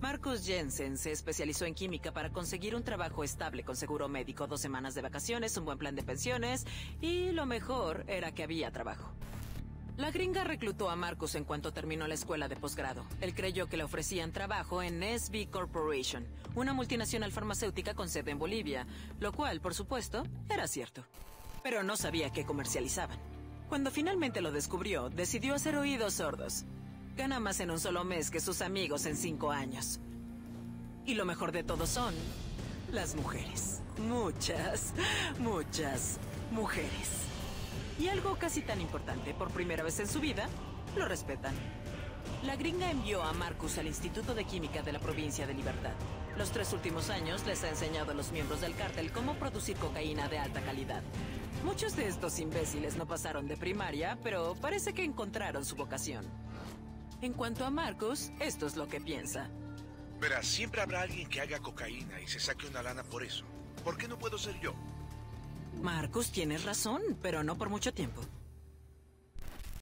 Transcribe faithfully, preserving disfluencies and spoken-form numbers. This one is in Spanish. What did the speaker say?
Marcus Jensen se especializó en química para conseguir un trabajo estable con seguro médico, dos semanas de vacaciones, un buen plan de pensiones y lo mejor era que había trabajo. La gringa reclutó a Marcus en cuanto terminó la escuela de posgrado. Él creyó que le ofrecían trabajo en S B Corporation, una multinacional farmacéutica con sede en Bolivia, lo cual, por supuesto, era cierto. Pero no sabía qué comercializaban. Cuando finalmente lo descubrió, decidió hacer oídos sordos. Gana más en un solo mes que sus amigos en cinco años. Y lo mejor de todo son las mujeres. Muchas, muchas mujeres. Y algo casi tan importante, por primera vez en su vida, lo respetan. La gringa envió a Marcus al Instituto de Química de la Provincia de Libertad. Los tres últimos años les ha enseñado a los miembros del cártel cómo producir cocaína de alta calidad. Muchos de estos imbéciles no pasaron de primaria, pero parece que encontraron su vocación. En cuanto a Marcus, esto es lo que piensa. Verás, siempre habrá alguien que haga cocaína y se saque una lana por eso. ¿Por qué no puedo ser yo? Marcus, tienes razón, pero no por mucho tiempo.